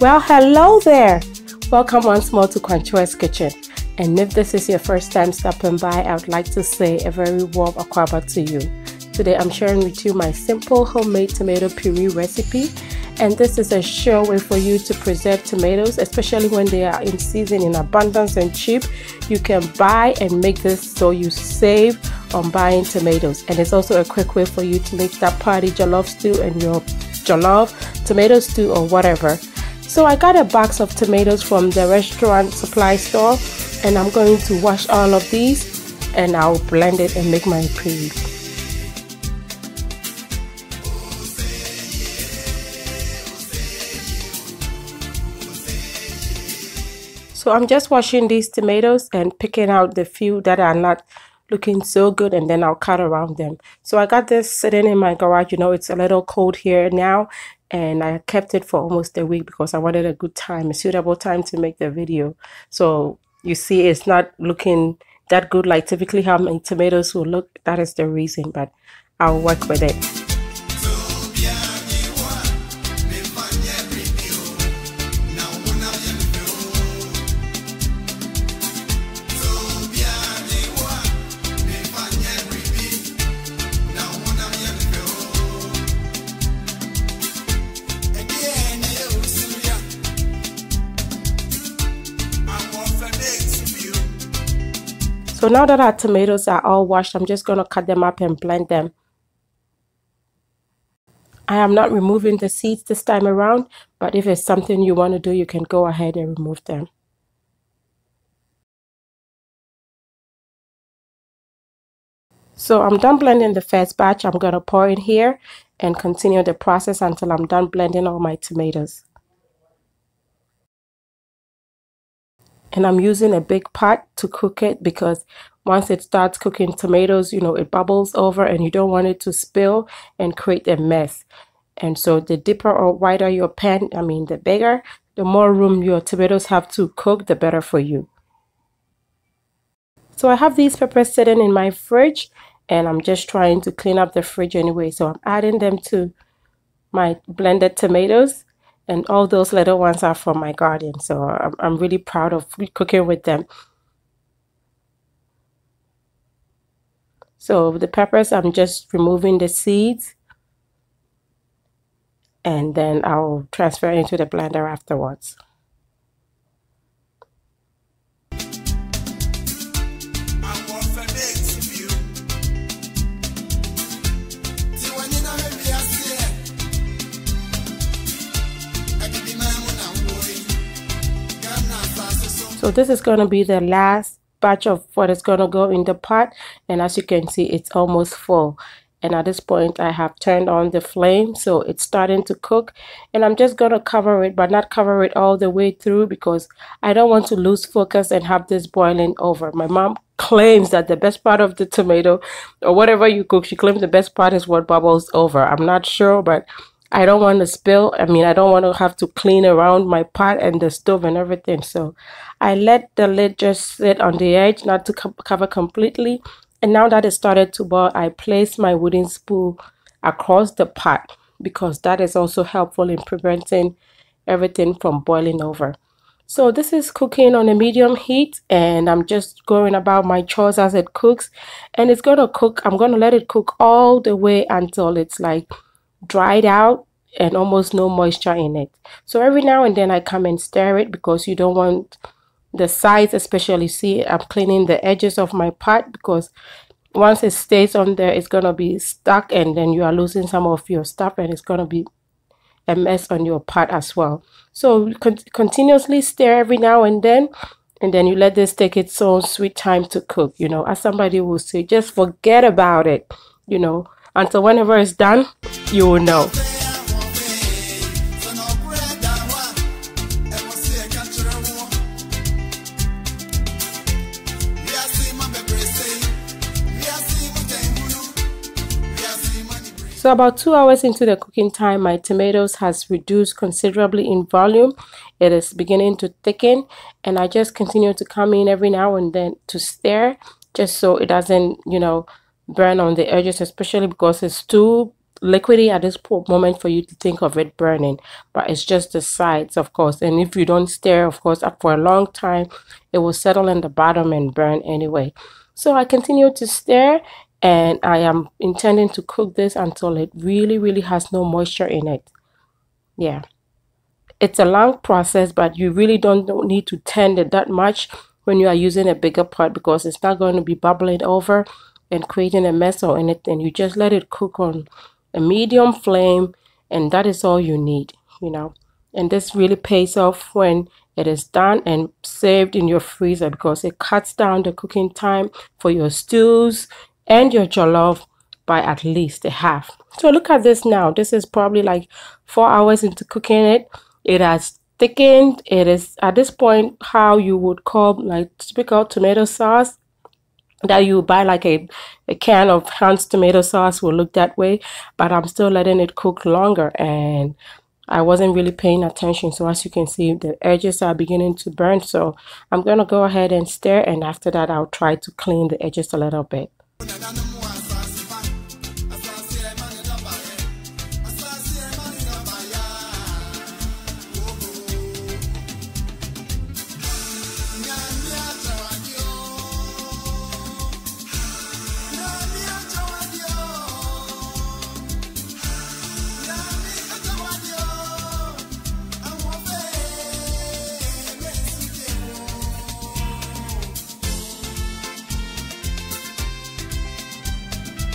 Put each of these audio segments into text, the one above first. Well, hello there. Welcome once more to Kwankyewaa's Kitchen. And if this is your first time stopping by, I would like to say a very warm akwaaba to you. Today I'm sharing with you my simple homemade tomato puree recipe. And this is a sure way for you to preserve tomatoes, especially when they are in season in abundance and cheap. You can buy and make this so you save on buying tomatoes. And it's also a quick way for you to make that party jollof stew and your jollof tomato stew or whatever. So I got a box of tomatoes from the restaurant supply store, and I'm going to wash all of these and I'll blend it and make my puree. So I'm just washing these tomatoes and picking out the few that are not looking so good, and then I'll cut around them. So I got this sitting in my garage. You know, it's a little cold here now, and I kept it for almost a week because I wanted a good time, a suitable time to make the video. So you see it's not looking that good like typically how many tomatoes will look. That is the reason, but I'll work with it. So now that our tomatoes are all washed, I'm just going to cut them up and blend them. I am not removing the seeds this time around, but if it's something you want to do, you can go ahead and remove them. So I'm done blending the first batch. I'm going to pour in here and continue the process until I'm done blending all my tomatoes. And I'm using a big pot to cook it because once it starts cooking tomatoes, you know, it bubbles over and you don't want it to spill and create a mess. And so the deeper or wider your pan, I mean the bigger, the more room your tomatoes have to cook, the better for you. So I have these peppers sitting in my fridge, and I'm just trying to clean up the fridge anyway. So I'm adding them to my blended tomatoes. And all those little ones are from my garden, so I'm really proud of cooking with them. So the peppers, I'm just removing the seeds, and then I'll transfer into the blender afterwards. So this is going to be the last batch of what is going to go in the pot, and as you can see it's almost full, and at this point I have turned on the flame, so it's starting to cook, and I'm just going to cover it but not cover it all the way through because I don't want to lose focus and have this boiling over. My mom claims that the best part of the tomato or whatever you cook, she claims the best part is what bubbles over. I'm not sure, but I don't want to spill. I mean, I don't want to have to clean around my pot and the stove and everything. So I let the lid just sit on the edge, not to cover completely. And now that it started to boil, I placed my wooden spoon across the pot because that is also helpful in preventing everything from boiling over. So this is cooking on a medium heat, and I'm just going about my chores as it cooks. And it's going to cook. I'm going to let it cook all the way until it's like dried out and almost no moisture in it. So every now and then I come and stir it because you don't want the sides, especially see I'm cleaning the edges of my pot because once it stays on there it's gonna be stuck, and then you are losing some of your stuff and it's gonna be a mess on your pot as well. So continuously stir every now and then, and then you let this take its own sweet time to cook. You know, as somebody will say, just forget about it, you know, until whenever it's done you will know. So about 2 hours into the cooking time, my tomatoes has reduced considerably in volume. It is beginning to thicken, and I just continue to come in every now and then to stir just so it doesn't, you know, burn on the edges, especially because it's too liquidy at this moment for you to think of it burning, but it's just the sides, of course. And if you don't stir, of course, up for a long time, it will settle in the bottom and burn anyway. So I continue to stir, and I am intending to cook this until it really has no moisture in it. Yeah, it's a long process, but you really don't need to tend it that much when you are using a bigger pot, because it's not going to be bubbling over and creating a mess or anything. You just let it cook on a medium flame, and that is all you need, you know. And this really pays off when it is done and saved in your freezer, because it cuts down the cooking time for your stews and your jollof by at least a half. So look at this now. This is probably like 4 hours into cooking it. It has thickened. It is at this point how you would call like typical tomato sauce that you buy, like a can of Hans tomato sauce will look that way. But I'm still letting it cook longer, and I wasn't really paying attention. So as you can see, the edges are beginning to burn. So I'm gonna go ahead and stir, and after that I'll try to clean the edges a little bit.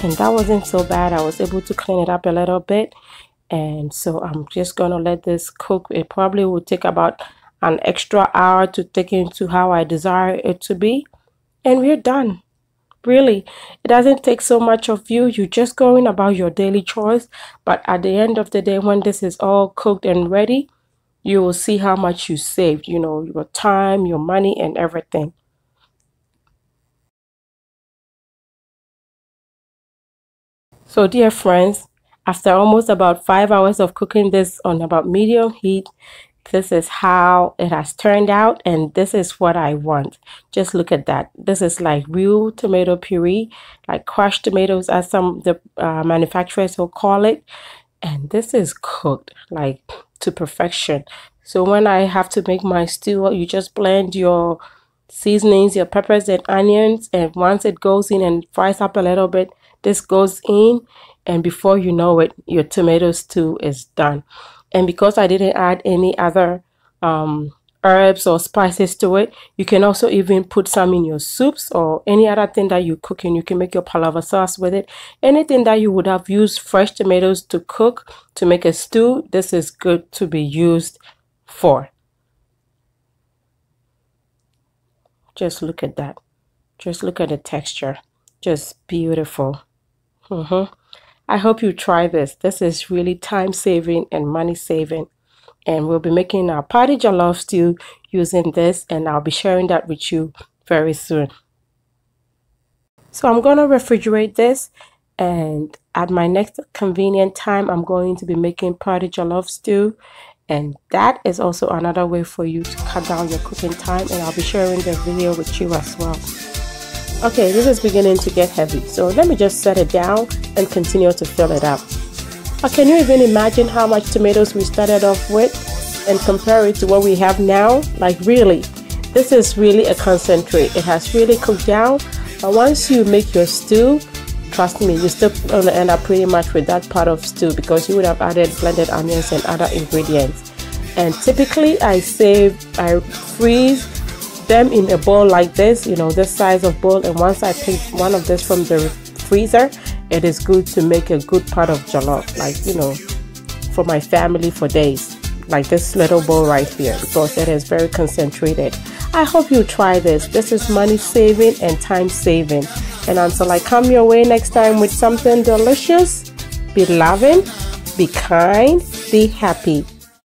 And that wasn't so bad. I was able to clean it up a little bit, and so I'm just gonna let this cook. It probably will take about an extra hour to thicken to how I desire it to be, and we're done. Really, it doesn't take so much of you. You're just going about your daily chores, but at the end of the day, when this is all cooked and ready, you will see how much you saved, you know, your time, your money, and everything. So dear friends, after almost about 5 hours of cooking this on about medium heat, this is how it has turned out, and this is what I want. Just look at that. This is like real tomato puree, like crushed tomatoes as some of the manufacturers will call it. And this is cooked like to perfection. So when I have to make my stew, you just blend your seasonings, your peppers and onions, and once it goes in and fries up a little bit, this goes in, and before you know it, your tomato stew is done. And because I didn't add any other herbs or spices to it, you can also even put some in your soups or any other thing that you cook, and you can make your palava sauce with it. Anything that you would have used fresh tomatoes to cook to make a stew, this is good to be used for. Just look at that. Just look at the texture. Just beautiful. I hope you try this. This is really time saving and money saving, and we'll be making our party jollof stew using this, and I'll be sharing that with you very soon. So I'm gonna refrigerate this, and at my next convenient time I'm going to be making party jollof stew, and that is also another way for you to cut down your cooking time, and I'll be sharing the video with you as well. Okay, this is beginning to get heavy, so let me just set it down and continue to fill it up. Can you even imagine how much tomatoes we started off with and compare it to what we have now? Like really, this is really a concentrate. It has really cooked down, but once you make your stew, trust me, you still gonna end up pretty much with that part of stew, because you would have added blended onions and other ingredients. And typically I freeze them in a bowl like this, you know, this size of bowl, and once I pick one of this from the freezer, it is good to make a good pot of jollof, like, you know, for my family for days, like this little bowl right here, because it is very concentrated. I hope you try this. This is money saving and time saving, and until I come your way next time with something delicious, be loving, be kind, be happy.